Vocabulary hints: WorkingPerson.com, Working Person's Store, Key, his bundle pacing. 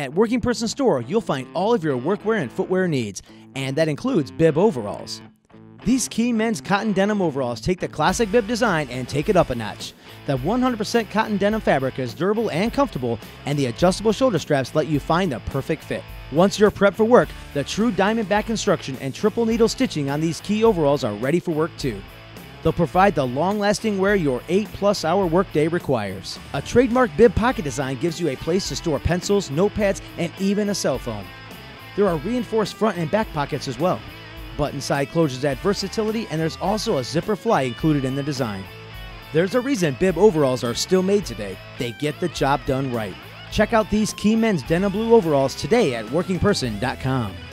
At Working Person's Store, you'll find all of your workwear and footwear needs, and that includes bib overalls. These Key men's cotton denim overalls take the classic bib design and take it up a notch. The 100% cotton denim fabric is durable and comfortable, and the adjustable shoulder straps let you find the perfect fit. Once you're prepped for work, the true diamond back construction and triple needle stitching on these Key overalls are ready for work too. They'll provide the long-lasting wear your 8+ hour workday requires. A trademark bib pocket design gives you a place to store pencils, notepads, and even a cell phone. There are reinforced front and back pockets as well. Button-side closures add versatility, and there's also a zipper fly included in the design. There's a reason bib overalls are still made today. They get the job done right. Check out these Key men's denim blue overalls today at workingperson.com.